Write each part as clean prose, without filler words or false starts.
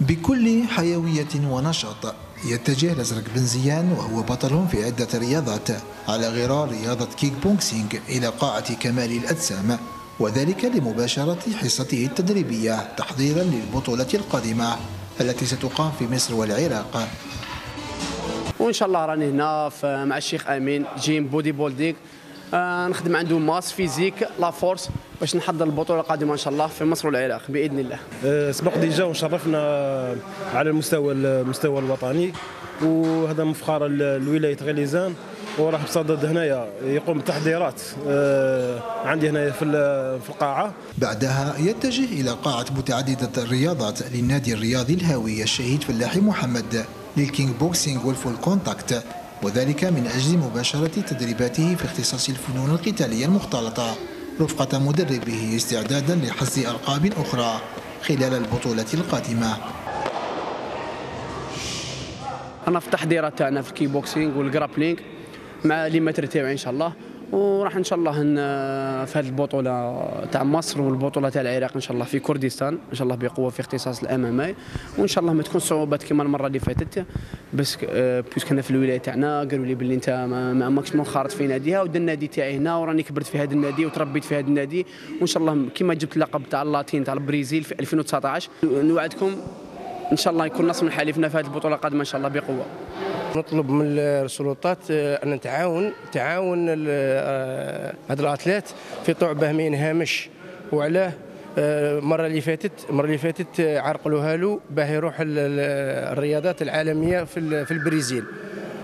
بكل حيوية ونشاط. يتجه لزرق بن زيان وهو بطل في عدة رياضات على غرار رياضة كيك بوكسينج إلى قاعة كمال الأجسام، وذلك لمباشرة حصته التدريبية تحضيرا للبطولة القادمة التي ستقام في مصر والعراق. وإن شاء الله راني هنا مع الشيخ امين جيم بودي بولديك، نخدم عنده ماس فيزيك لا فورس باش نحضر البطوله القادمه ان شاء الله في مصر والعراق باذن الله. سبق ديجا وشرفنا على المستوى الوطني، وهذا من فخار لولايه غليزان، وراح بصدد هنايا يقوم بتحضيرات عندي هنايا في القاعه. بعدها يتجه الى قاعه متعدده الرياضات للنادي الرياضي الهاوي الشهيد فلاحي محمد للكينج بوكسينغ والفول كونتاكت، وذلك من أجل مباشرة تدريباته في اختصاص الفنون القتالية المختلطة رفقة مدربه، استعدادا لحصد ألقاب أخرى خلال البطولة القادمة. أنا في التحضيرات تاعنا في الكي بوكسينغ والجرابلينغ مع ليما تاعي إن شاء الله، وراح إن شاء الله في هذه البطولة تاع مصر والبطولة تاع العراق إن شاء الله في كردستان إن شاء الله بقوة في اختصاص الأمامي، وإن شاء الله ما تكون صعوبات كما المرة اللي فاتت، بس بيسك هنا في الولاية تاعنا قالوا لي باللي أنت ما ماكش منخرط في ناديها، ودا النادي تاعي هنا وراني كبرت في هذا النادي وتربيت في هذا النادي، وإن شاء الله كما جبت اللقب تاع اللاتين تاع البرازيل في 2019 نوعدكم إن شاء الله يكون نص من حليفنا في هذه البطولة القادمة إن شاء الله بقوة. نطلب من السلطات أن تعاون هذا الأتليت في طعبه ما ينهمش، وعلاه المرة اللي فاتت عرقلوها له باه يروح الرياضات العالمية في البرازيل،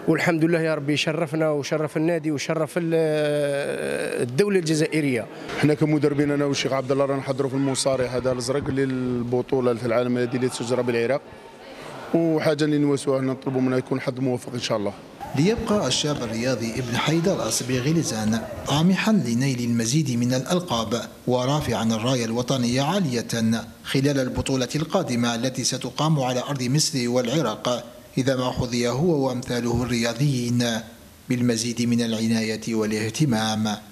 والحمد لله يا ربي شرفنا وشرف النادي وشرف الدولة الجزائرية. احنا كمدربين انا والشيخ عبد الله رانا نحضروا في المصارع هذا الازرق للبطولة العالمية اللي تجرى بالعراق، وحاجه اللي نواسوها نطلبوا منها يكون حد موفق ان شاء الله. ليبقى الشاب الرياضي ابن حيدر الصبيغي لزان طامحا لنيل المزيد من الالقاب ورافعا الرايه الوطنيه عاليه خلال البطوله القادمه التي ستقام على ارض مصر والعراق، اذا ما حظي هو وامثاله الرياضيين بالمزيد من العنايه والاهتمام.